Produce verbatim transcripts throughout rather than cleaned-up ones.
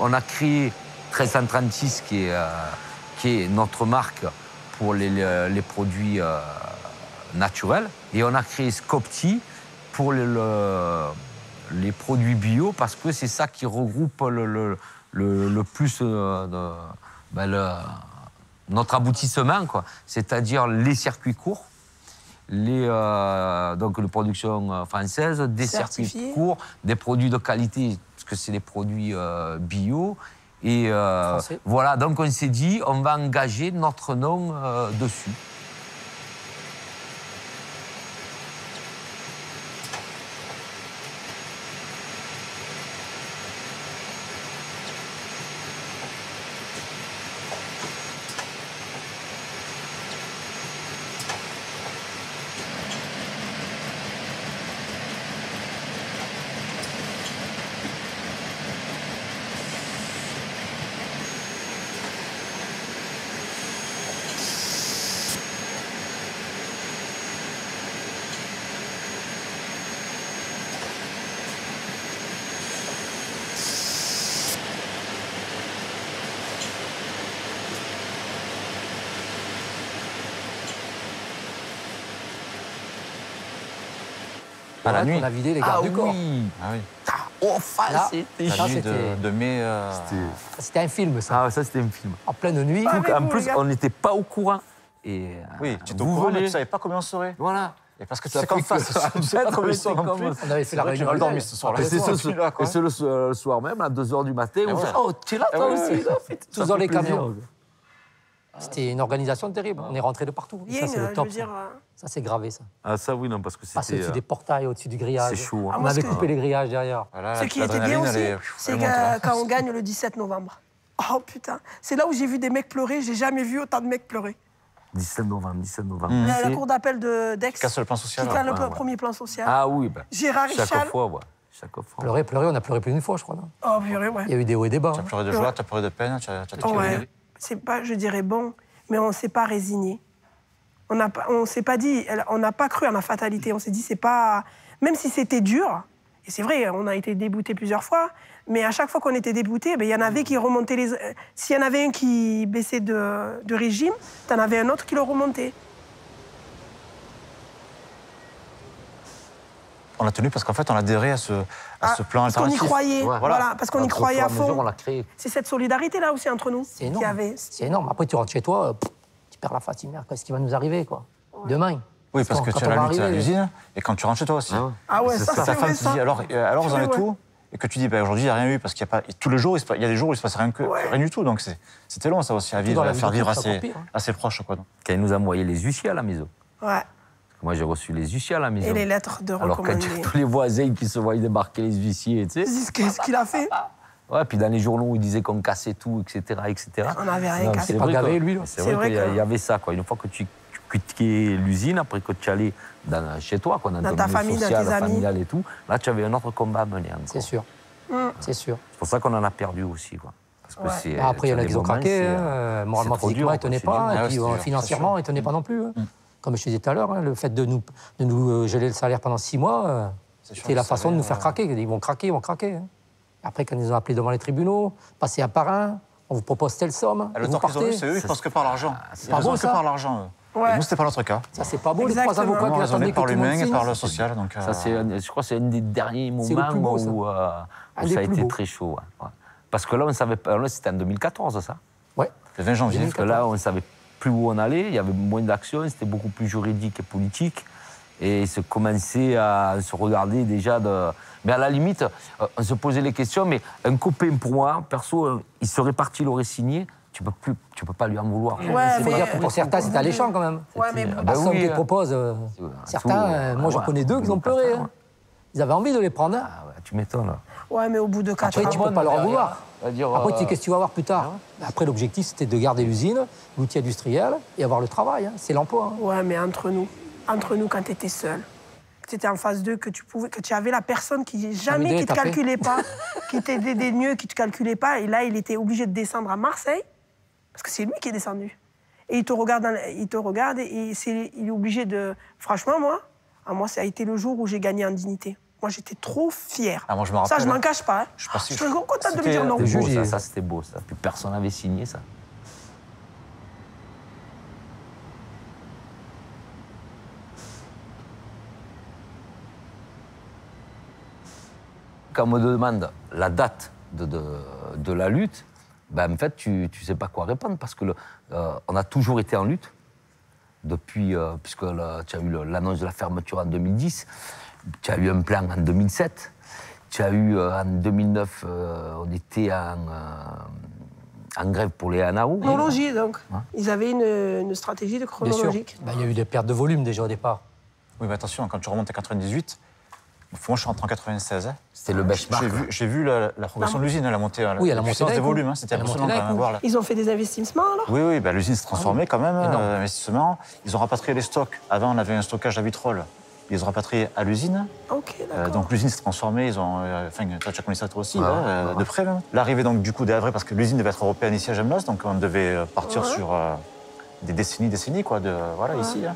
on a créé treize cent trente-six, qui est, euh, qui est notre marque pour les, les produits euh, naturels. Et on a créé Scop-Ti pour les, le, les produits bio, parce que c'est ça qui regroupe le, le, le, le plus euh, de, ben le, notre aboutissement, c'est-à-dire les circuits courts, les, euh, donc les productions françaises, des circuits courts, des produits de qualité, parce que c'est des produits euh, bio. Et euh, voilà, donc on s'est dit, on va engager notre nom euh, dessus. À la nuit, on a vidé les gardes ah, du oui. corps. Ah oui. Oh, c'était de, de mai. Euh... C'était un film, ça. Ah, ça, c'était un film. En pleine nuit. Tout, en vous, plus, on n'était pas au courant. Et oui, tu étais au courant, mais tu savais pas combien on serait. Voilà. Et parce que tu sais comme ça, tu sais pas combien on serait. On avait fait la réunion. J'ai mal dormi ce soir-là. Et c'est le soir même, à deux heures du matin. On fait oh, tu es là, toi aussi. Tous dans les camions. C'était une organisation terrible. On est rentrés de partout. Bien, ça, c'est le top. Dire... Ça, ça c'est gravé, ça. Ah, ça, oui, non, parce que c'était... Passer au-dessus des portails, au-dessus du grillage. C'est chaud. Hein. On avait coupé les grillages derrière. Voilà, ce qui était bien aussi, c'est quand on gagne le dix-sept novembre. Oh, putain. C'est là où j'ai vu des mecs pleurer. J'ai jamais vu autant de mecs pleurer. dix-sept novembre, dix-sept novembre. Mmh. La cour d'appel de Dax. Qui casse le plan social. Qui casse le premier plan social. Ah oui, ben. Gérard Richard. Chaque fois, ouais. Pleurer, pleurer, on a pleuré plus d'une fois, je crois. Oh, pleurer, ouais. Il y a eu des hauts et des bas. Tu as pleuré de joie, tu as pleuré de peine, tu as pleuré. C'est pas, je dirais, bon, mais on ne s'est pas résigné. On ne s'est pas dit, on n'a pas cru à la fatalité. On s'est dit, c'est pas... Même si c'était dur, et c'est vrai, on a été déboutés plusieurs fois, mais à chaque fois qu'on était déboutés, ben, y en avait qui remontaient les... S'il y en avait un qui baissait de, de régime, t'en avais un autre qui le remontait. On l'a tenu parce qu'en fait, on adhérait à ce, à ah, ce plan alternatif. Parce qu'on y croyait, ouais. voilà, parce qu'on y croyait à fond. C'est cette solidarité-là aussi entre nous qu'il y avait. C'est énorme. Après, tu rentres chez toi, pff, tu perds la face, merde, qu'est-ce qui va nous arriver, quoi, ouais. demain. Oui, parce, parce que, que tu as la lutte à l'usine, et quand tu rentres chez toi aussi. Ah, ah ouais, ça, ça, ta femme te dit, alors, alors vous en êtes où ? Et que tu dis, bah, aujourd'hui, il n'y a rien eu, parce qu'il y a pas... Tous les jours, il y a des jours où il ne se passe rien, que... ouais. rien du tout. Donc c'était long, ça aussi, à vivre, à faire vivre à ses proches, quoi. Quand ils nous ont envoyé les huissiers à la maison. Ouais. Moi, j'ai reçu les huissiers à la maison. Et les lettres de recommandé. Alors, quand tous les voisins qui se voyaient débarquer les huissiers, tu sais. Ils disent qu'est-ce qu'il a fait. Ouais, puis dans les journaux, où ils disaient qu'on cassait tout, et cetera, et cetera. On n'avait rien cassé. C'est pas gavé, lui. C'est vrai, vrai qu'il que... y avait ça, quoi. Une fois que tu quittais l'usine, après que tu allais dans, chez toi, quoi, dans, dans ta famille, social, dans tes familial amis. Et tout, là, tu avais un autre combat à mener encore. C'est sûr. Mmh. C'est sûr. C'est pour ça qu'on en a perdu aussi, quoi. Parce que ouais. Après, il y en a qui ont craqué. Moralement, physiquement, ils tenaient pas. Et puis financièrement, ils tenaient pas non plus. Comme je te disais tout à l'heure, hein, le fait de nous, de nous geler le salaire pendant six mois, euh, c'était la façon de nous faire craquer. Ils vont craquer, ils vont craquer. Hein. Après, quand ils nous ont appelés devant les tribunaux, passer un par un, on vous propose telle somme. Le temps qu'ils ont eu, c'est eux, ils pensent que par l'argent. Ils ne pensent que par l'argent. Ouais. Et nous, c'était pas notre cas. Ça, c'est pas beau, exactement. Les trois avocats qui attendaient par l'humain et par le social. Donc, euh... ça, je crois que c'est un des derniers moments beau, ça. Où, euh, où ça a été beau. Très chaud. Ouais. Ouais. Parce que là, on savait pas. C'était en deux mille quatorze, ça. Oui. Le vingt janvier. Parce que là, on savait plus où on allait, il y avait moins d'action, c'était beaucoup plus juridique et politique. Et se commençait à se regarder déjà de... Mais à la limite, on se posait les questions, mais un copain pour moi, perso, il serait parti, il aurait signé, tu peux plus, tu peux pas lui en vouloir. Ouais, mais dire que pour certains, c'est alléchant quand même. Ouais, mais bah oui, on les propose, euh, certains, euh, moi j'en connais deux qui ont pleuré. Hein. Ils avaient envie de les prendre. Ah ouais, tu m'étonnes. Ouais, mais au bout de quatre ans, tu peux pas leur en vouloir. Dire, après, euh... qu'est-ce que tu vas avoir plus tard? Après, l'objectif, c'était de garder l'usine, l'outil industriel et avoir le travail. Hein. C'est l'emploi. Hein. Ouais, mais entre nous, entre nous, quand tu étais seul, que tu étais en phase deux, que tu pouvais, que tu avais la personne qui jamais qui te calculait pas, qui t'aidait des mieux, qui te calculait pas. Et là, il était obligé de descendre à Marseille parce que c'est lui qui est descendu. Et il te regarde, dans, il te regarde et c'est, il est obligé de. Franchement, moi, à moi, ça a été le jour où j'ai gagné en dignité. Moi, j'étais trop fière. Ah, moi, je me rappelle, ça, je m'en cache pas. Hein. Je suis pas si je... contente de me dire non. Beau, ça, ça c'était beau, ça. Puis personne n'avait signé ça. Quand on me demande la date de, de, de la lutte, ben, en fait, tu ne sais pas quoi répondre parce qu'on euh, a toujours été en lutte, depuis, euh, puisque la, tu as eu l'annonce de la fermeture en deux mille dix, tu as eu un plan en deux mille sept, tu as eu euh, en deux mille neuf, euh, on était en, euh, en grève pour les A N A O. Chronologie, donc. Hein? Ils avaient une, une stratégie de chronologique. Ben, il y a eu des pertes de volume déjà au départ. Oui, mais attention, quand tu remontes à quatre-vingt-dix-huit, moi, je suis rentré en quatre-vingt-seize. Hein. C'était le benchmark. J'ai vu, vu la, la progression non. de l'usine, la montée, la, oui, la, la montée puissance des volumes. Hein, c'était impressionnant quand même. Voir, ils ont fait des investissements, alors? Oui, oui, bah, l'usine s'est transformée ah, quand même, euh, investissement. Ils ont rapatrié les stocks. Avant, on avait un stockage à Vitrolles. Ils ont rapatrié à l'usine. Okay, euh, donc l'usine s'est transformée. Ils ont, enfin, euh, toi, tu as connu ça toi aussi, ouais, là, euh, ouais. de près. L'arrivée donc du coup d'Avré, parce que l'usine devait être européenne ici à Gemlos, donc on devait partir ouais. sur euh, des décennies, décennies, quoi, de voilà ouais. ici. Là.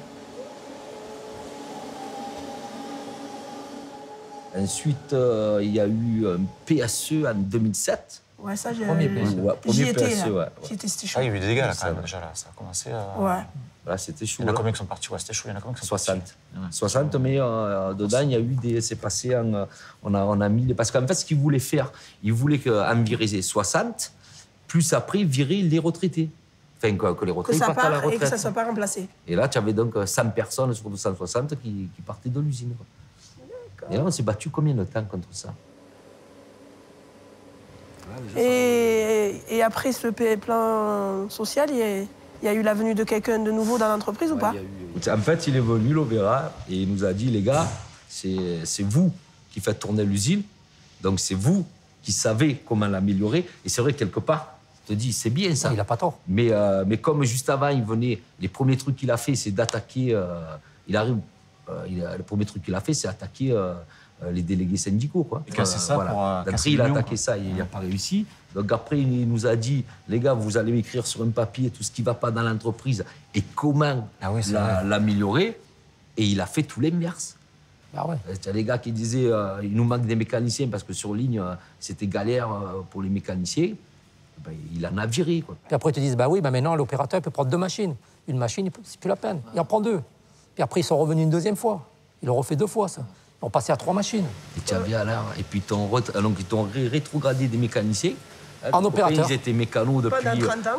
Ensuite, euh, il y a eu un P S E en deux mille sept. Ouais, ça, j'ai... Premier P S E. Ouais, premier P S E, ouais. C'était chaud. Ah, il y a eu des dégâts, là, quand même, déjà, là. Ça a commencé à... Ouais. Là, c'était chaud. Il y en a combien qui sont partis? Ouais, c'était chaud. Il y en a combien qui sont soixante. Partis soixante, mais euh, dedans, il y a eu des... C'est passé en... On a, on a mis... Parce qu'en fait, ce qu'ils voulaient faire, ils voulaient en virer soixante, plus après, virer les retraités. Enfin, que, que les retraités partent part à la retraite. Et que ça ne soit pas remplacé. Et là, tu avais donc cent personnes sur deux cent soixante qui, qui partaient de l'usine. Et là, on s'est battu combien de temps contre ça? Et, et après ce plan social, il y a, il y a eu la venue de quelqu'un de nouveau dans l'entreprise ouais, ou pas eu... En fait, il est venu, l'Overa, et il nous a dit, les gars, c'est vous qui faites tourner l'usine, donc c'est vous qui savez comment l'améliorer. Et c'est vrai, quelque part, je te dis, c'est bien ça. Ouais, il n'a pas tort. Mais, euh, mais comme juste avant, il venait, les premiers trucs qu'il a fait, c'est d'attaquer, euh, il arrive... Euh, il a, le premier truc qu'il a fait, c'est attaquer euh, les délégués syndicaux. Quoi. Et casser euh, ça voilà. pour, euh, casser il a attaqué quoi. Ça, il n'a pas réussi. Donc après, il nous a dit, les gars, vous allez m'écrire sur un papier tout ce qui ne va pas dans l'entreprise et comment ah oui, l'améliorer. La, et il a fait tout l'inverse. Ah ouais. Il y a des gars qui disaient, euh, il nous manque des mécaniciens parce que sur ligne, euh, c'était galère euh, pour les mécaniciens. Ben, il en a viré. Quoi. Puis après, ils te disent, bah oui, bah maintenant, l'opérateur peut prendre deux machines. Une machine, c'est plus la peine. Il en prend deux. Puis après, ils sont revenus une deuxième fois. Ils l'ont refait deux fois, ça. Ils ont passé à trois machines. Et tu avais alors, et puis ton ret... donc, ils t'ont rétrogradé des mécaniciens. En donc, opérateur. Ils étaient mécanos depuis,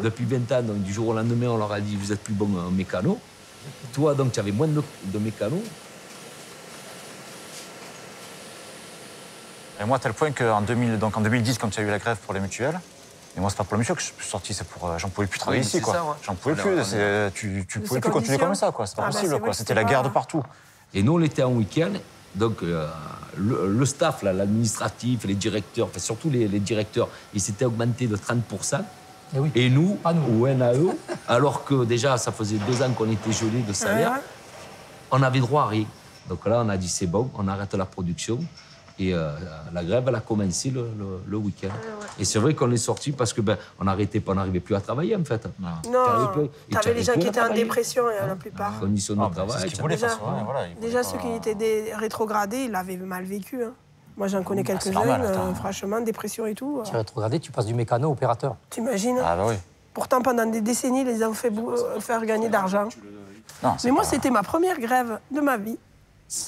depuis vingt ans. Donc, du jour au lendemain, on leur a dit, vous êtes plus bon en mécano. Toi, donc, tu avais moins de, de mécanos. Et moi, à tel point qu'en deux mille dix, quand il y a eu la grève pour les mutuelles, et moi, c'est pas pour la mutuelle que je suis sorti, c'est pour. Euh, J'en pouvais plus travailler oui, ici, quoi. J'en pouvais plus. Est... Tu, tu pouvais plus continuer comme ça, quoi. C'est pas ah possible, bah quoi. C'était la guerre de partout. Et nous, on était en week-end, donc euh, le, le staff, l'administratif, les directeurs, enfin, surtout les, les directeurs, ils s'étaient augmentés de trente pour cent. Et, oui. Et nous, nous, au N A E, alors que déjà, ça faisait deux ans qu'on était gelés de salaire, ouais. on avait droit à rien. Donc là, on a dit c'est bon, on arrête la production. Et euh, la grève, elle a commencé le, le, le week-end. Ah ouais. Et c'est vrai qu'on est sorti parce que ben, on n'arrêtait pas, on n'arrivait plus à travailler en fait. Ah. Non, t'avais les gens qui étaient en dépression, hein, la plupart. Conditions de ah, travail. Ce voulaient, déjà, façon, ouais, voilà, déjà pas... ceux qui étaient des rétrogradés, ils l'avaient mal vécu. Hein. Moi, j'en connais bah, quelques-uns, euh, franchement, dépression et tout. Tu es rétrogradé, tu passes du mécano opérateur. T'imagines? Ah bah oui. Pourtant, pendant des décennies, ils les ont fait faire gagner d'argent. Mais moi, c'était ma première grève de ma vie.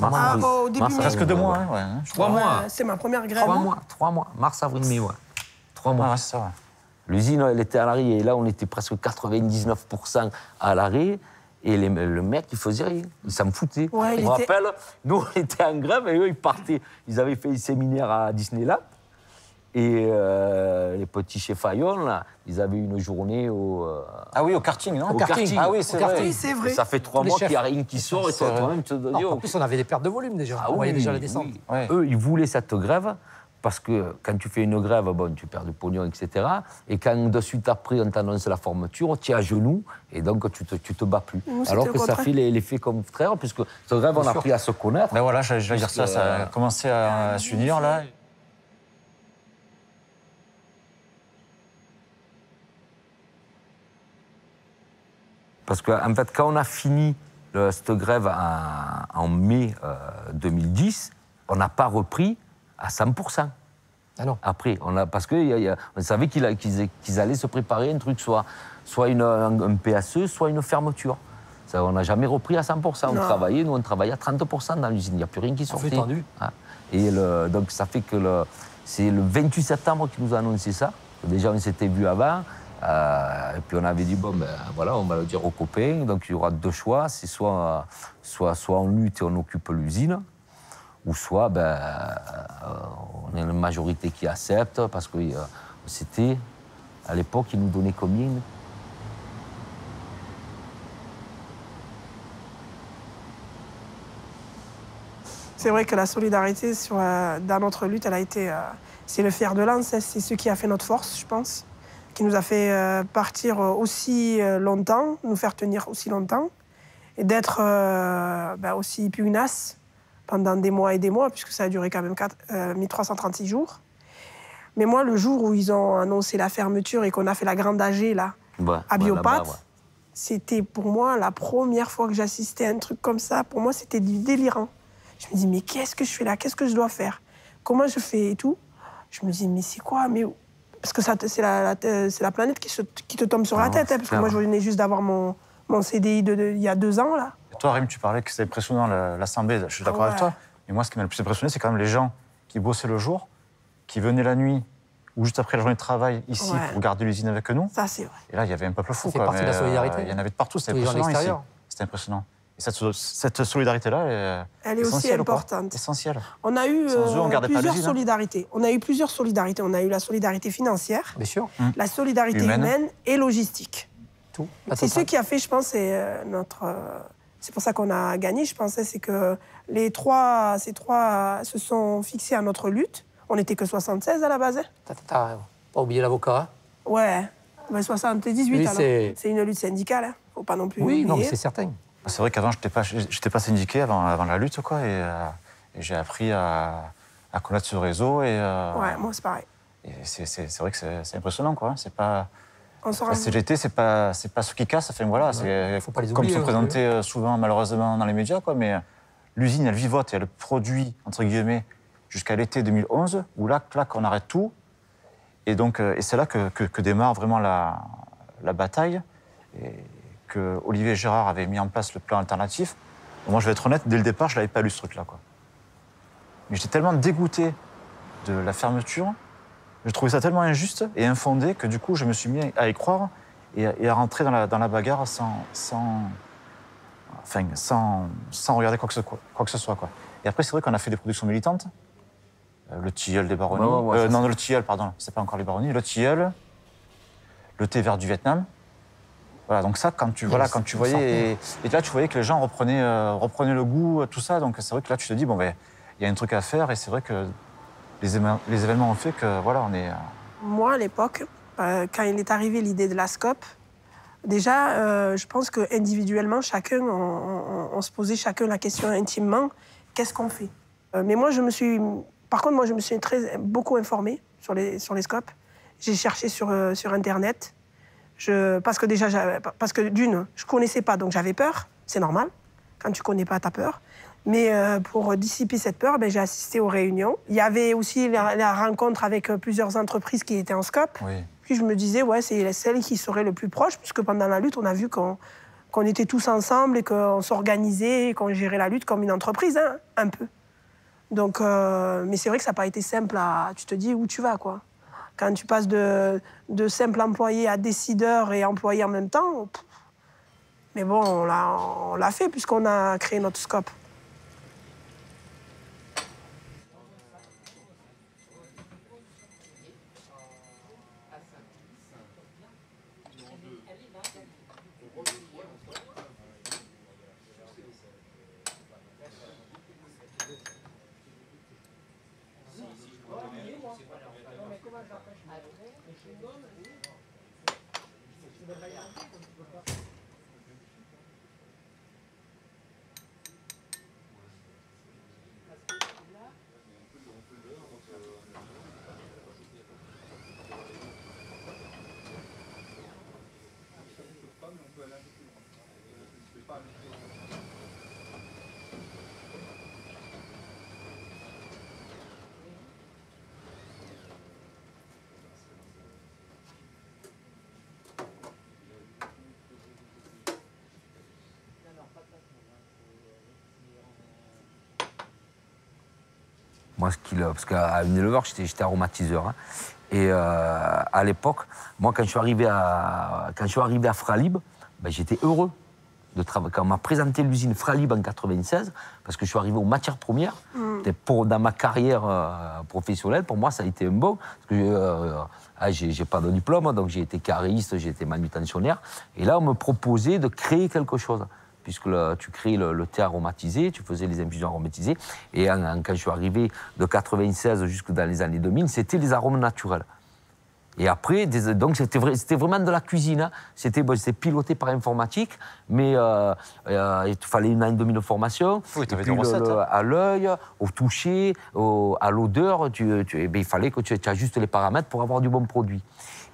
Ah, oh, au début mars, presque deux mois, ouais. Hein, Trois mois. Euh, c'est ma première grève. Trois mois, trois mois. Mars, avril, mai, ouais. Trois mois. Ah, c'est ça, ouais. L'usine, elle était à l'arrêt, et là, on était presque quatre-vingt-dix-neuf pour cent à l'arrêt, et les, le mec, il faisait rien. Il s'en foutait. Ouais, il je me était... rappelle, nous, on était en grève, et eux, ils partaient. Ils avaient fait un séminaire à Disneyland, et euh, les petits chez Fayon, là, ils avaient une journée au... Euh, ah oui, au karting, non? Au karting. karting. Ah oui, c'est vrai. vrai. Ça fait trois les mois qu'il n'y a rien qui sort et toi-même te dis... En plus, on avait des pertes de volume déjà. Ah, on oui, voyait déjà la descente. Oui. Ouais. Eux, ils voulaient cette grève parce que quand tu fais une grève, bon, tu perds du pognon, et cetera. Et quand de suite après, on t'annonce la fermeture, tu es à genoux et donc tu ne te, tu te bats plus. Nous, alors que ça fait l'effet contraire puisque cette grève, on a appris à se connaître. Ben voilà, j'allais dire ça, ça a commencé à s'unir là. Parce qu'en fait, quand on a fini le, cette grève en, en mai euh, deux mille dix, on n'a pas repris à cent pour cent. Ah non. Après, on a, parce qu'on savait qu'ils qu qu allaient se préparer un truc, soit, soit une, un, un P S E, soit une fermeture. Ça, on n'a jamais repris à cent pour cent. Non. On travaillait, nous on travaillait à trente pour cent dans l'usine, il n'y a plus rien qui sortait. On fait ah. Et le, donc ça fait que c'est le vingt-huit septembre qu'ils nous a annoncé ça. Déjà on s'était vu avant, euh, et puis on avait dit bon ben voilà, on va le dire aux copains, donc il y aura deux choix, c'est soit, soit, soit on lutte et on occupe l'usine, ou soit ben, euh, on a une majorité qui accepte, parce que euh, c'était, à l'époque, ils nous donnaient combien? C'est vrai que la solidarité sur, euh, dans notre lutte, elle a été, euh, c'est le fer de lance, c'est ce qui a fait notre force, je pense, qui nous a fait euh, partir aussi longtemps, nous faire tenir aussi longtemps, et d'être euh, ben aussi pugnace pendant des mois et des mois, puisque ça a duré quand même mille trois cent trente-six jours. Mais moi, le jour où ils ont annoncé la fermeture et qu'on a fait la grande A G là, ouais, à Biopathe, ouais, ouais. C'était pour moi la première fois que j'assistais à un truc comme ça. Pour moi, c'était du délirant. Je me dis, mais qu'est-ce que je fais là? Qu'est-ce que je dois faire? Comment je fais et tout? Je me dis, mais c'est quoi? Mais parce que c'est la, la, la planète qui, se, qui te tombe sur ah, la tête. Hein, parce que moi, je venais juste d'avoir mon, mon C D I de, de, il y a deux ans. Là. Et toi, Rim, tu parlais que c'était impressionnant, l'Assemblée. Je suis d'accord ouais. avec toi. Mais moi, ce qui m'a le plus impressionné, c'est quand même les gens qui bossaient le jour, qui venaient la nuit ou juste après la journée de travail ici ouais. pour garder l'usine avec nous. Ça, c'est vrai. Et là, il y avait un peuple fou. C'est partie de la solidarité. Il y en avait de partout. C'était impressionnant ici. C'était impressionnant. Et cette, cette solidarité-là, elle est aussi importante. Essentielle. On a eu euh, plusieurs solidarités. On a eu plusieurs solidarités. On a eu la solidarité financière, bien sûr. La solidarité humaine. humaine et logistique. Tout. C'est ce qui a fait, je pense, c'est notre. C'est pour ça qu'on a gagné. Je pensais, c'est que les trois, ces trois, se sont fixés à notre lutte. On n'était que soixante-seize à la base. T'as pas oublié l'avocat. Hein. Ouais. Mais soixante-dix-huit. Oui, c'est une lutte syndicale. Hein. Faut pas non plus. Oui, oublier. Non, c'est certain. C'est vrai qu'avant, je n'étais pas, pas syndiqué avant, avant la lutte, quoi, et, euh, et j'ai appris à, à connaître ce réseau. Et, euh, ouais, moi, c'est pareil. C'est vrai que c'est impressionnant, quoi. Pas, la C G T, ce n'est pas, pas ce qui casse. Enfin, voilà, ouais, faut pas les oublier, comme ils sont présentés souvent, malheureusement, dans les médias, quoi, mais l'usine, elle vivote et elle produit, entre guillemets, jusqu'à l'été deux mille onze, où là, là on arrête tout. Et donc, et c'est là que, que, que démarre vraiment la, la bataille. Et, que Olivier et Gérard avaient mis en place le plan alternatif. Moi, je vais être honnête, dès le départ, je l'avais pas lu ce truc-là, quoi. Mais j'étais tellement dégoûté de la fermeture, je trouvais ça tellement injuste et infondé que du coup, je me suis mis à y croire et à, et à rentrer dans la, dans la bagarre sans, sans, enfin, sans, sans regarder quoi que ce, quoi, quoi que ce soit, quoi. Et après, c'est vrai qu'on a fait des productions militantes. Euh, le tilleul des Baronnies. Ouais, ouais, ouais, euh, non, non, le tilleul, pardon, c'est pas encore les Baronnies. Le tilleul, le thé vert du Vietnam. Voilà, donc ça, quand tu, voilà, quand tu voyais... Et, et là, tu voyais que les gens reprenaient, euh, reprenaient le goût, tout ça. Donc c'est vrai que là, tu te dis, bon, ben, il y a un truc à faire. Et c'est vrai que les, les événements ont fait que, voilà, on est... Euh... Moi, à l'époque, euh, quand il est arrivé l'idée de la Scop, déjà, euh, je pense qu'individuellement, chacun, on, on, on se posait chacun la question intimement, qu'est-ce qu'on fait? euh, Mais moi, je me suis... Par contre, moi, je me suis très, beaucoup informée sur les, sur les Scop. J'ai cherché sur, euh, sur Internet. Je, parce que déjà, parce que d'une, je connaissais pas, donc j'avais peur. C'est normal. Quand tu connais pas, t'as peur. Mais euh, pour dissiper cette peur, ben, j'ai assisté aux réunions. Il y avait aussi la, la rencontre avec plusieurs entreprises qui étaient en scope. Oui. Puis je me disais, ouais, c'est celle qui serait le plus proche, puisque pendant la lutte, on a vu qu'on qu'on était tous ensemble et qu'on s'organisait et qu'on gérait la lutte comme une entreprise, hein, un peu. Donc, euh, mais c'est vrai que ça n'a pas été simple à... Tu te dis où tu vas, quoi. Quand tu passes de, de simple employé à décideur et employé en même temps, pff. Mais bon, on l'a fait puisqu'on a créé notre scope. moi, ce qu'il... Parce qu'à Unilever, j'étais aromatiseur. Hein. Et euh, à l'époque, moi, quand je suis arrivé à, quand je suis arrivé à Fralib, ben, j'étais heureux. De travailler. Quand on m'a présenté l'usine Fralib en quatre-vingt-seize, parce que je suis arrivé aux matières premières, mm. pour, dans ma carrière euh, professionnelle, pour moi, ça a été un bon. Parce que euh, ah, j'ai pas de diplôme, donc j'ai été cariste, j'ai été manutentionnaire. Et là, on me proposait de créer quelque chose. Puisque le, tu crées le, le thé aromatisé, tu faisais les infusions aromatisées. Et en, en, quand je suis arrivé de quatre-vingt-seize jusque dans les années deux mille, c'était les arômes naturels. Et après, des, donc c'était vrai, vraiment de la cuisine. Hein. C'était bon, piloté par informatique, mais euh, euh, il fallait une année et demie de formation. Oui, tu avais des recettes. Le, hein. À l'œil, au toucher, au, à l'odeur, tu, tu, ben, il fallait que tu, tu ajustes les paramètres pour avoir du bon produit.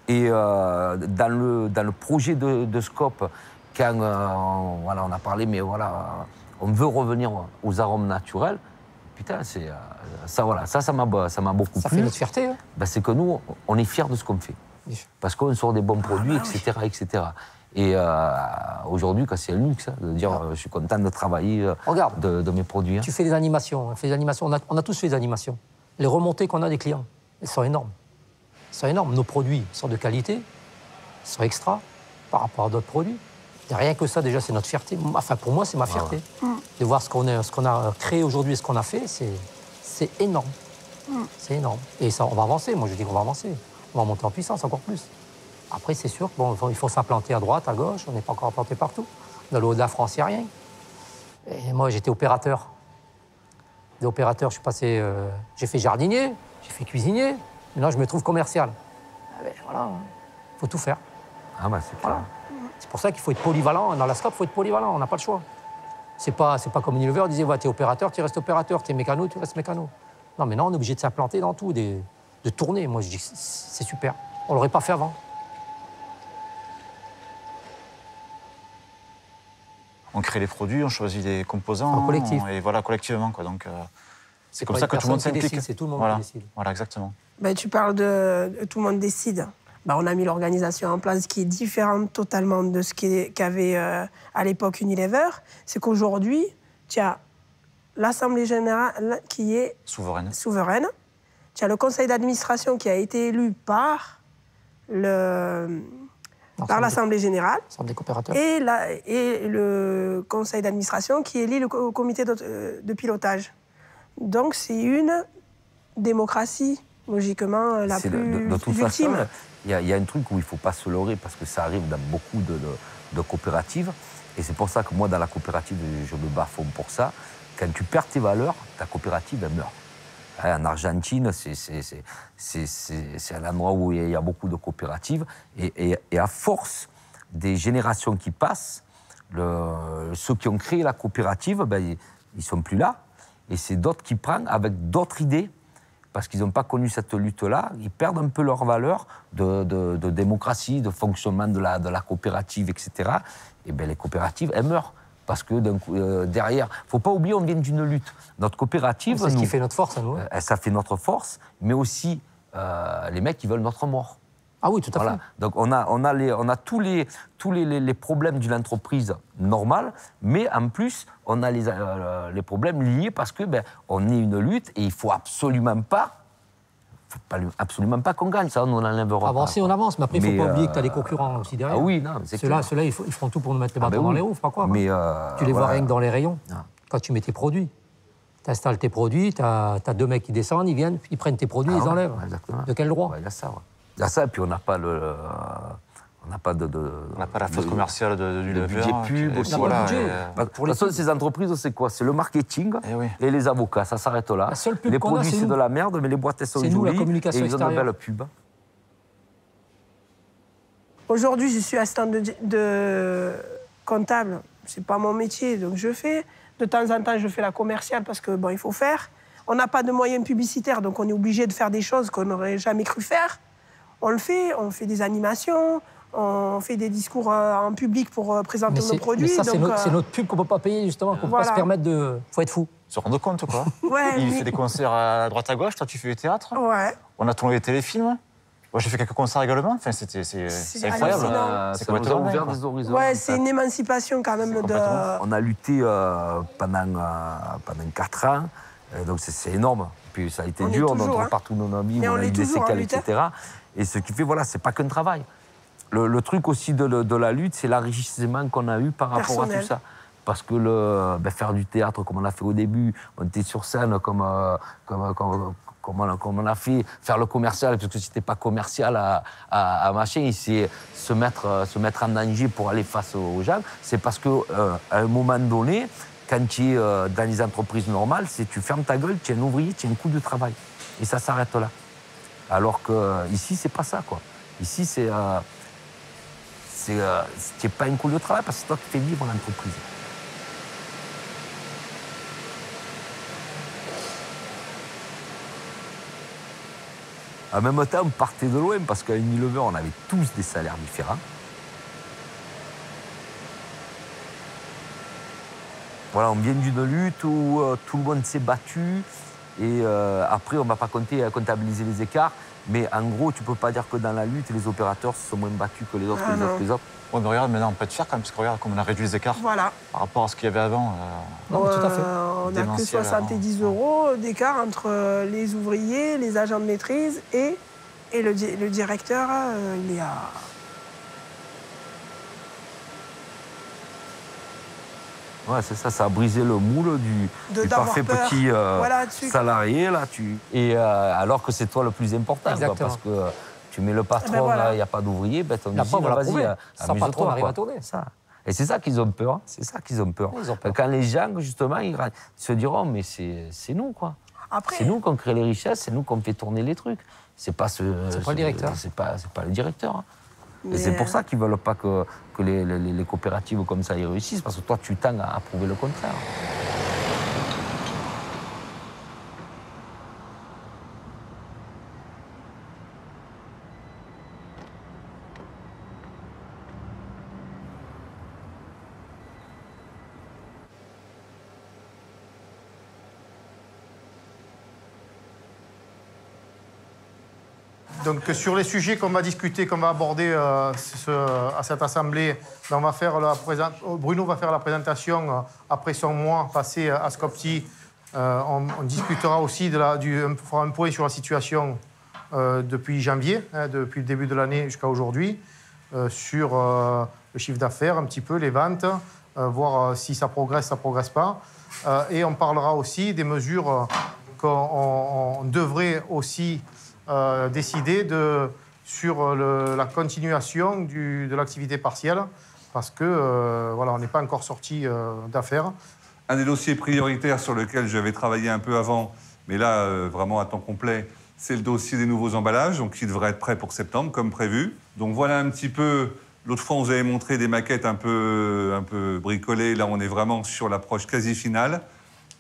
Et euh, dans, le, dans le projet de, de Scop, quand euh, on, voilà, on a parlé, mais voilà, on veut revenir aux arômes naturels, putain, c'est, ça, voilà, ça, ça m'a beaucoup ça plu. Ça fait notre fierté. Hein. Ben, c'est que nous, on est fiers de ce qu'on fait. Parce qu'on sort des bons produits, ah, et cetera, oui. et cetera. Et euh, aujourd'hui, c'est un luxe, hein, de dire ah. je suis content de travailler Regarde, de, de mes produits. Hein. Tu fais des animations. Fais des animations. On, a, on a tous fait des animations. Les remontées qu'on a des clients, elles sont énormes. Elles sont énormes. Nos produits sont de qualité, sont extra par rapport à d'autres produits. Et rien que ça, déjà, c'est notre fierté. Enfin, pour moi, c'est ma fierté. Voilà. De voir ce qu'on qu a créé aujourd'hui et ce qu'on a fait, c'est énorme. Mm. C'est énorme. Et ça, on va avancer. Moi, je dis qu'on va avancer. On va monter en puissance encore plus. Après, c'est sûr bon, il faut s'implanter à droite, à gauche. On n'est pas encore implanté partout. Dans le haut de la France, il n'y a rien. Et moi, j'étais opérateur. D'opérateur, je suis passé... Euh, j'ai fait jardinier, j'ai fait cuisinier. Maintenant, je me trouve commercial. Eh ben, voilà, il faut tout faire. Ah ben, c'est clair. Voilà. C'est pour ça qu'il faut être polyvalent. Dans la Scop, il faut être polyvalent, on n'a pas le choix. C'est pas, pas comme Unilever, on disait, ouais, t'es opérateur, tu restes opérateur, t'es mécano, tu restes mécano. Non, mais non, on est obligé de s'implanter dans tout, de, de tourner. Moi, je dis, c'est super. On l'aurait pas fait avant. On crée les produits, on choisit les composants. En collectif. On, et voilà, collectivement, quoi. Donc, euh, c'est comme ça que tout le monde s'implique. C'est tout le monde voilà. qui décide. Voilà, exactement. Ben, tu parles de tout le monde décide. Bah, on a mis l'organisation en place qui est différente totalement de ce qu'avait euh, à l'époque Unilever. C'est qu'aujourd'hui, tu as l'Assemblée générale qui est souveraine. souveraine. Tu as le conseil d'administration qui a été élu par l'Assemblée générale. Des coopérateurs. Et, la, et le conseil d'administration qui élit le comité de, de pilotage. Donc, c'est une démocratie, logiquement, la plus de, de toute ultime. Façon, Il y, y a un truc où il ne faut pas se leurrer parce que ça arrive dans beaucoup de, de, de coopératives. Et c'est pour ça que moi, dans la coopérative, je me bats à fond pour ça. Quand tu perds tes valeurs, ta coopérative, elle meurt. En Argentine, c'est un endroit où il y a beaucoup de coopératives. Et, et, et à force des générations qui passent, le, ceux qui ont créé la coopérative, ben, ils ne sont plus là. Et c'est d'autres qui prennent avec d'autres idées. Parce qu'ils n'ont pas connu cette lutte-là, ils perdent un peu leur valeur de, de, de démocratie, de fonctionnement de la, de la coopérative, et cetera. Et bien les coopératives, elles meurent. Parce que coup, euh, derrière, il ne faut pas oublier, on vient d'une lutte. Notre coopérative... C'est ce qui fait notre force, nous. Euh, ça fait notre force, mais aussi euh, les mecs, ils veulent notre mort. Ah oui, tout à voilà. fait. Donc on a, on a, les, on a tous, les, tous les, les, les problèmes d'une entreprise normale, mais en plus, on a les, euh, les problèmes liés parce que ben, on est une lutte et il ne faut absolument pas, faut pas, absolument pas qu'on gagne. Ça, on n'enlèvera pas. Avancer, on avance, mais après, il ne faut pas euh, oublier que tu as des concurrents aussi derrière. Ah oui, non, c'est clair. Ceux-là, ceux-là, ils, ils feront tout pour nous mettre les bâtons ah ben oui. dans les roues, pas quoi. Mais euh, tu les voilà. vois rien que dans les rayons, ah. quand tu mets tes produits. Tu installes tes produits, tu as, as deux mecs qui descendent, ils viennent, ils prennent tes produits, ah ils ouais, enlèvent. Exactement. De quel droit ouais, y a ça, ouais. Il y a ça, et puis on n'a pas le, euh, on n'a pas de, de on n'a pas la force commerciale de, de, du le budget pub aussi. Voilà, budget. Bah, pour les ces entreprises, c'est quoi? C'est le marketing et, oui. et les avocats. Ça s'arrête là. La seule pub les produits c'est de la merde, mais les boîtes elles sont jolies. C'est nous la communication et ils extérieure. Ils ont de belles pubs. Aujourd'hui, je suis assistante de, de comptable. C'est pas mon métier, donc je fais. De temps en temps, je fais la commerciale parce que bon, il faut faire. On n'a pas de moyens publicitaires, donc on est obligé de faire des choses qu'on n'aurait jamais cru faire. On le fait, on fait des animations, on fait des discours en public pour présenter nos produits. Mais ça, c'est notre, euh... notre pub qu'on ne peut pas payer, justement, qu'on ne voilà. peut pas se permettre de... Il faut être fou. Se rendre compte, quoi. Ouais, Il mais... fait des concerts à droite à gauche, toi, tu fais du théâtre. Ouais. On a tourné des téléfilms. Moi, j'ai fait quelques concerts également. Enfin, c'est incroyable. Euh, ça nous a ouvert des horizons. Ouais, c'est une émancipation, quand même. De... On a lutté euh, pendant, euh, pendant quatre ans. Et donc c'est énorme. Et puis ça a été on dur, toujours, on entend hein. partout nos amis, on, on a eu des séquelles, et cetera. Et ce qui fait, voilà, c'est pas qu'un travail. Le, le truc aussi de, de la lutte, c'est l'enrichissement qu'on a eu par rapport personnel. à tout ça. Parce que le, ben faire du théâtre comme on a fait au début, on était sur scène comme, euh, comme, comme, comme, on, comme on a fait, faire le commercial, parce que c'était pas commercial à, à, à machin, c'est se mettre, se mettre en danger pour aller face aux gens. C'est parce qu'à euh, un moment donné, quand tu es euh, dans les entreprises normales, c'est tu fermes ta gueule, tu es un ouvrier, tu es un coup de travail. Et ça s'arrête là. Alors qu'ici, c'est pas ça, quoi. Ici, c'est... Euh, c'est euh, pas un coup de travail, parce que c'est toi qui fais vivre l'entreprise. En même temps, on partait de loin, parce qu'à Unilever, on avait tous des salaires différents. Voilà, on vient d'une lutte où euh, tout le monde s'est battu, et euh, après, on ne va pas compter, comptabiliser les écarts, mais en gros, tu ne peux pas dire que dans la lutte, les opérateurs se sont moins battus que les autres, ah que les non. autres, que les autres. Ouais, mais regarde, maintenant, on peut être fier quand même, parce que regarde comme on a réduit les écarts voilà. par rapport à ce qu'il y avait avant. Euh... Non, euh, tout à fait. On n'a que soixante-dix euros d'écart entre les ouvriers, les agents de maîtrise et, et le, di le directeur, euh, il est à... Ouais, c'est ça, ça a brisé le moule du, du parfait peur. petit euh, voilà, tu... salarié, là, tu... Et, euh, alors que c'est toi le plus important, quoi, parce que euh, tu mets le patron, ben voilà. là, il n'y a pas d'ouvrier, ben, ton usine, vas-y, amuse-toi, patron arrive à tourner, ça. Et c'est ça qu'ils ont peur, hein. c'est ça qu'ils ont peur. Ils ont peur. Quand les gens, justement, ils se diront, mais c'est nous, quoi. C'est nous qu'on crée les richesses, c'est nous qu'on fait tourner les trucs. C'est pas ce... C'est pas le directeur. C'est pas, pas le directeur, hein. Et c'est pour ça qu'ils ne veulent pas que, que les, les, les coopératives comme ça y réussissent, parce que toi, tu tends à prouver le contraire. Donc sur les sujets qu'on va discuter, qu'on va aborder euh, ce, à cette assemblée, on va faire la présent... Bruno va faire la présentation euh, après son mois passé à Scop-Ti. Euh, on, on discutera aussi de la, du, on fera un point sur la situation euh, depuis janvier, hein, depuis le début de l'année jusqu'à aujourd'hui, euh, sur euh, le chiffre d'affaires, un petit peu, les ventes, euh, voir euh, si ça progresse, ça progresse pas. Euh, et on parlera aussi des mesures euh, qu'on devrait aussi... Euh, décider de, sur le, la continuation du, de l'activité partielle, parce que euh, voilà, on n'est pas encore sorti euh, d'affaires. Un des dossiers prioritaires sur lequel j'avais travaillé un peu avant, mais là euh, vraiment à temps complet, c'est le dossier des nouveaux emballages, donc qui devrait être prêt pour septembre, comme prévu. Donc voilà un petit peu, l'autre fois on vous avait montré des maquettes un peu, un peu bricolées, là on est vraiment sur l'approche quasi finale,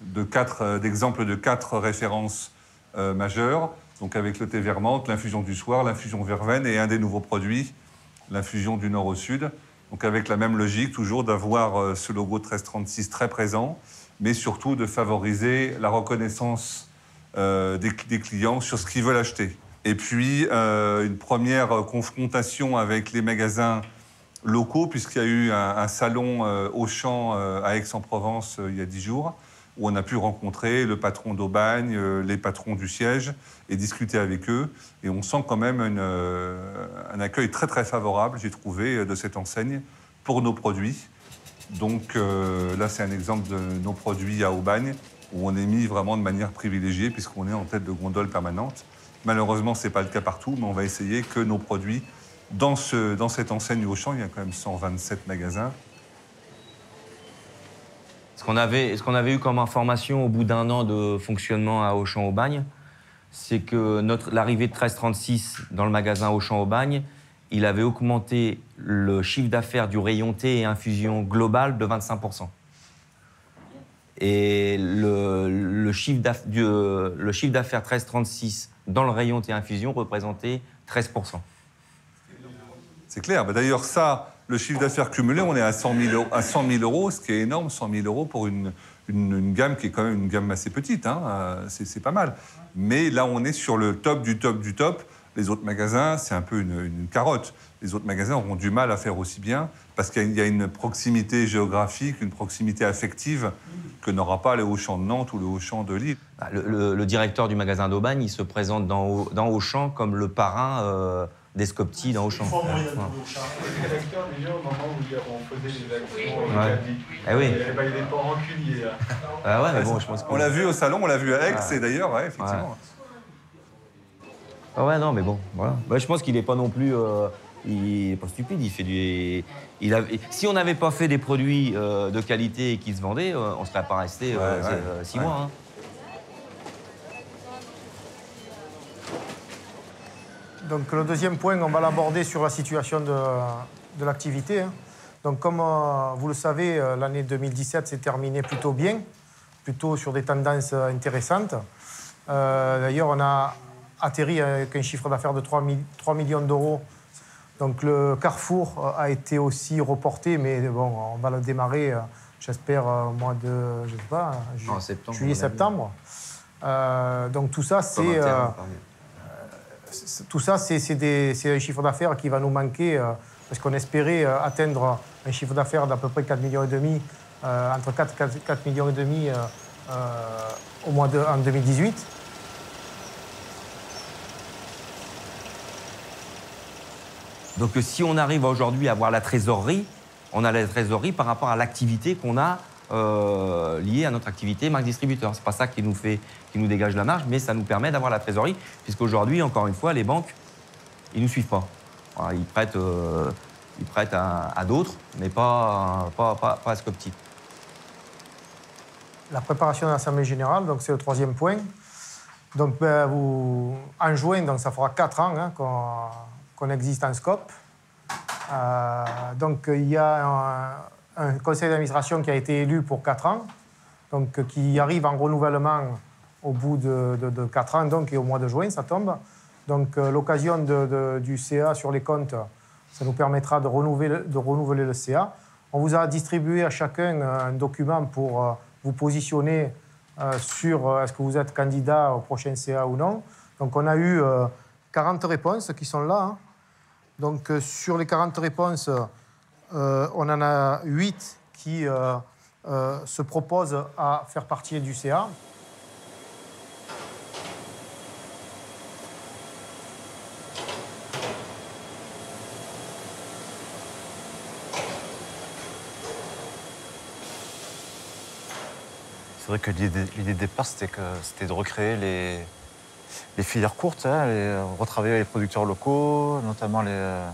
d'exemples de, de quatre références euh, majeures. Donc avec le thé vermente, l'infusion du soir, l'infusion verveine et un des nouveaux produits, l'infusion du nord au sud. Donc avec la même logique, toujours d'avoir ce logo treize trente-six très présent, mais surtout de favoriser la reconnaissance euh, des, des clients sur ce qu'ils veulent acheter. Et puis euh, une première confrontation avec les magasins locaux, puisqu'il y a eu un, un salon euh, Auchan euh, à Aix-en-Provence euh, il y a dix jours, où on a pu rencontrer le patron d'Aubagne, euh, les patrons du siège, et discuter avec eux. Et on sent quand même une, euh, un accueil très très favorable, j'ai trouvé, de cette enseigne pour nos produits. Donc euh, là, c'est un exemple de nos produits à Aubagne, où on est mis vraiment de manière privilégiée, puisqu'on est en tête de gondole permanente. Malheureusement, ce n'est pas le cas partout, mais on va essayer que nos produits, dans, ce, dans cette enseigne Auchan, il y a quand même cent vingt-sept magasins. Ce qu'on avait, ce qu'on avait eu comme information au bout d'un an de fonctionnement à Auchan-Aubagne, c'est que l'arrivée de treize trente-six dans le magasin Auchan-Aubagne, il avait augmenté le chiffre d'affaires du rayon thé et infusion global de vingt-cinq pour cent. Et le, le chiffre d'affaires treize trente-six dans le rayon thé et infusion représentait treize pour cent. C'est clair. Bah d'ailleurs, ça... Le chiffre d'affaires cumulé, on est à cent mille euros, à cent mille euros, ce qui est énorme, cent mille euros pour une, une, une gamme qui est quand même une gamme assez petite, hein, c'est pas mal. Mais là, on est sur le top du top du top, Les autres magasins, c'est un peu une, une carotte. Les autres magasins auront du mal à faire aussi bien parce qu'il y a une proximité géographique, une proximité affective que n'aura pas le Auchan de Nantes ou le Auchan de Lille. Le, le, le directeur du magasin d'Aubagne, il se présente dans, dans Auchan comme le parrain euh, des Scop-Ti dans Auchan. Ouais. Le directeur, déjà, au moment où on faisait les actions, ouais. Eh oui. Et bah, il n'est pas rancunier, là. Ah ouais, mais bon, je pense qu'on l'a vu au salon, on l'a vu à Aix, ah. Et d'ailleurs, ouais, effectivement. Ouais. Ah ouais, non, mais bon, voilà. Bah, je pense qu'il n'est pas non plus... Euh, il n'est pas stupide, il fait du... Il a... Si on n'avait pas fait des produits euh, de qualité qui se vendaient, euh, on serait pas resté euh, ouais, ouais, euh, six ouais. mois. Hein. Donc le deuxième point, on va l'aborder sur la situation de, de l'activité. Hein. Donc comme euh, vous le savez, l'année deux mille dix-sept s'est terminée plutôt bien, plutôt sur des tendances intéressantes. Euh, D'ailleurs, on a... atterri avec un chiffre d'affaires de trois millions d'euros. Donc le Carrefour a été aussi reporté, mais bon, on va le démarrer, j'espère, au mois de, je sais pas, ju non, septembre, juillet, septembre. Euh, donc tout ça, c'est euh, tout ça, c'est un chiffre d'affaires qui va nous manquer euh, parce qu'on espérait euh, atteindre un chiffre d'affaires d'à peu près quatre millions et demi, euh, entre quatre et quatre millions et demi euh, euh, au mois de en deux mille dix-huit. Donc si on arrive aujourd'hui à avoir la trésorerie, on a la trésorerie par rapport à l'activité qu'on a euh, liée à notre activité marque distributeur. C'est pas ça qui nous fait, qui nous dégage la marge, mais ça nous permet d'avoir la trésorerie, puisqu'aujourd'hui, encore une fois, les banques, ils nous suivent pas. Alors, ils prêtent, euh, ils prêtent à, à d'autres, mais pas, pas, pas, pas à Scop-Ti. La préparation de l'Assemblée générale, donc c'est le troisième point. Donc ben, vous, en juin, donc ça fera quatre ans hein, qu'on... qu'on existe en Scop. Euh, donc, il y a un, un conseil d'administration qui a été élu pour quatre ans, donc qui arrive en renouvellement au bout de, de, de quatre ans, donc, et au mois de juin, ça tombe. Donc, euh, l'occasion de, de, du C A sur les comptes, ça nous permettra de renouveler, de renouveler le C A. On vous a distribué à chacun un document pour euh, vous positionner euh, sur euh, est-ce que vous êtes candidat au prochain C A ou non. Donc, on a eu... Euh, quarante réponses qui sont là. Hein. Donc, euh, sur les quarante réponses, euh, on en a huit qui euh, euh, se proposent à faire partie du C A. C'est vrai que l'idée de départ, c'était de recréer les... les filières courtes, hein, les, retravailler avec les producteurs locaux, notamment les euh,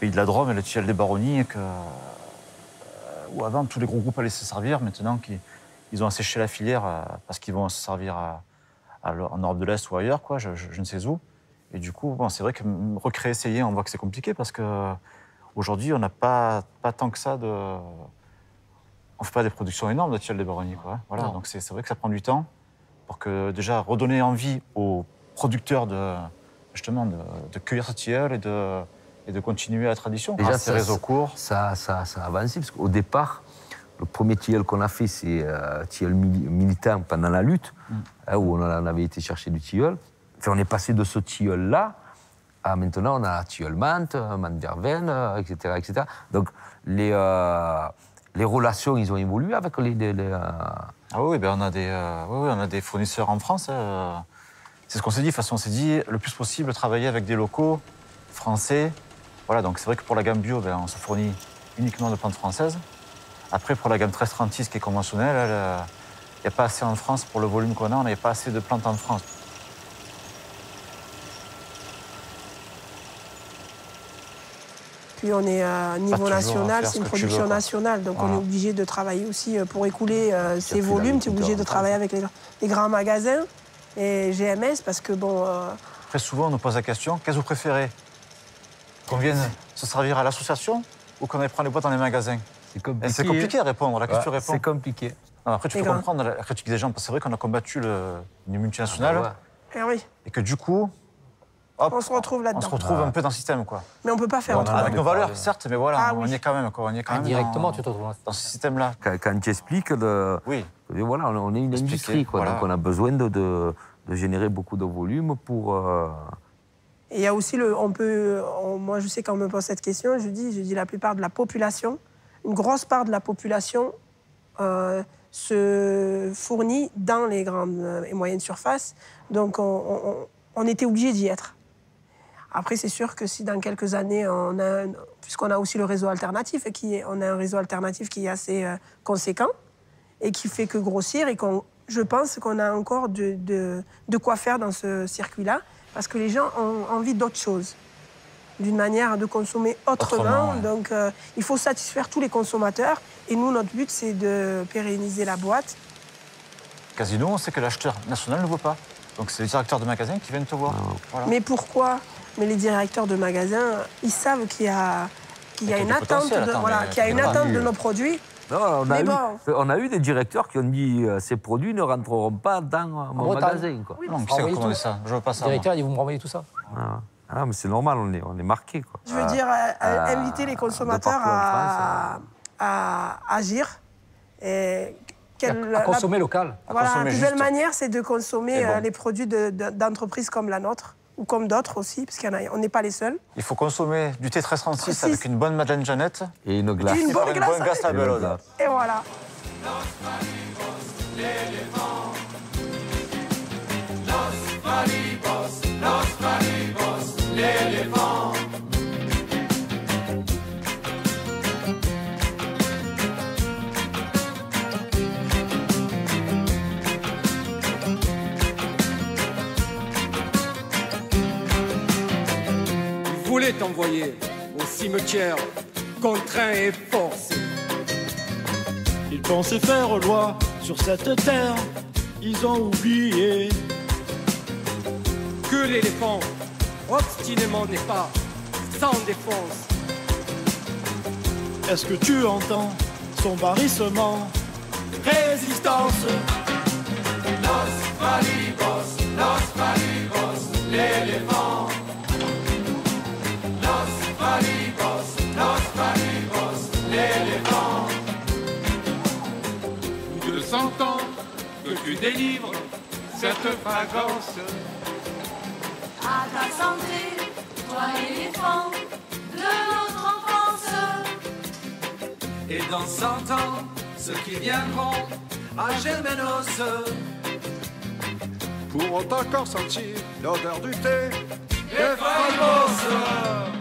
pays de la Drôme et le Tiel des Baronnies, que, euh, où avant tous les gros groupes allaient se servir, maintenant qu'ils ils ont asséché la filière euh, parce qu'ils vont se servir à, à, en Europe de l'Est ou ailleurs, quoi, je, je, je ne sais où. Et du coup, bon, c'est vrai que recréer ces liens, on voit que c'est compliqué parce qu'aujourd'hui, on n'a pas, pas tant que ça de... On ne fait pas des productions énormes de Tiel des Baronnies, quoi. Hein, voilà, donc c'est vrai que ça prend du temps. Pour que déjà redonner envie aux producteurs de justement de, de cueillir ce tilleul et de et de continuer la tradition. Déjà, ces réseaux courts, ça ça ça avance parce qu'au départ, le premier tilleul qu'on a fait, c'est euh, tilleul militant pendant la lutte, mm. hein, où on avait été chercher du tilleul. Enfin, on est passé de ce tilleul là à maintenant on a tilleul menthe, manderven, et cetera, et cetera. Donc les euh, les relations, ils ont évolué avec les, les, les euh, Ah oui, ben on, a des, euh, oui, on a des fournisseurs en France. Euh, c'est ce qu'on s'est dit. De toute façon, on s'est dit le plus possible travailler avec des locaux français. Voilà, donc c'est vrai que pour la gamme bio, ben, on se fournit uniquement de plantes françaises. Après, pour la gamme treize trente-six qui est conventionnelle, il n'y a pas assez en France pour le volume qu'on a. On n'avait pas assez de plantes en France. Puis on est à un niveau national, c'est une production nationale, donc on est obligé de travailler aussi pour écouler ces volumes, tu es obligé de travailler avec les, les grands magasins et G M S parce que bon... Euh... Très souvent on nous pose la question, qu'est-ce que vous préférez? Qu'on vienne se servir à l'association ou qu'on aille prendre les boîtes dans les magasins? C'est compliqué. compliqué à répondre, la question ouais, répond. C'est compliqué. Non, après tu peux comprendre la critique des gens, parce que c'est vrai qu'on a combattu le, les multinationales ah bah ouais. et, oui. et que du coup... Hop, on se retrouve là-dedans. On se retrouve ah. un peu dans le système, quoi. Mais on ne peut pas faire autrement. Avec nos valeurs, pas, certes, mais voilà, ah, on, oui. y est quand même, quoi. on y est quand même. Indirectement, dans, tu te retrouves dans, dans ce système-là. Quand, quand tu expliques, le... oui. voilà, on est une Expliquer, industrie, quoi. Voilà. Donc on a besoin de, de, de générer beaucoup de volume pour, euh, Et il y a aussi, le, on peut, on, moi je sais quand on me pose cette question, je dis, je dis la plupart de la population, une grosse part de la population euh, se fournit dans les grandes et moyennes surfaces. Donc on, on, on était obligé d'y être. Après, c'est sûr que si dans quelques années, on a, puisqu'on a aussi le réseau alternatif, qui est, on a un réseau alternatif qui est assez conséquent et qui fait que grossir, et qu'on, je pense qu'on a encore de, de, de quoi faire dans ce circuit-là, parce que les gens ont envie d'autre chose, d'une manière de consommer autrement. autrement ouais. Donc, euh, il faut satisfaire tous les consommateurs. Et nous, notre but, c'est de pérenniser la boîte. Casino, on sait que l'acheteur national ne voit pas. Donc, c'est les directeurs de magasins qui viennent te voir. Voilà. Mais pourquoi ? Mais les directeurs de magasins, ils savent qu'il y a, qu'il y a une attente de, attends, voilà, qu'il y a une attente de nos produits. Non, on, a eu, bon. on a eu des directeurs qui ont dit euh, ces produits ne rentreront pas dans mon en magasin. Quoi. Oui, non, qui s'est recommandé ça ? Je veux pas ça. Le directeur, il dit, vous me renvoyez tout ça. Ah. Ah, mais c'est normal, on est, on est marqué. Quoi. Je veux euh, dire, euh, inviter les consommateurs à, France, à, à agir. Et quelle, à, à consommer la, local. Voilà, consommer la plus belle manière, c'est de consommer bon. les produits de, de, d'entreprises comme la nôtre, ou comme d'autres aussi, parce qu'on n'est pas les seuls. Il faut consommer du T treize trente-six avec une bonne Madeleine Jeannette et une glace. Une bonne glace, une glace à Belode. Et voilà. L'éléphant. Il voulait t'envoyer au cimetière, contraint et forcé. Ils pensaient faire loi sur cette terre, ils ont oublié que l'éléphant obstinément n'est pas sans défense. Est-ce que tu entends son barrissement? Résistance. Los Fralibos, Los Fralibos, l'éléphant. Los Fralibos, Los Fralibos, l'éléphant. De cent ans que tu délivres cette fragrance. À ta santé, toi éléphant de notre enfance. Et dans cent ans, ceux qui viendront à Gémenos pourront encore sentir l'odeur du thé. Les Fralibos.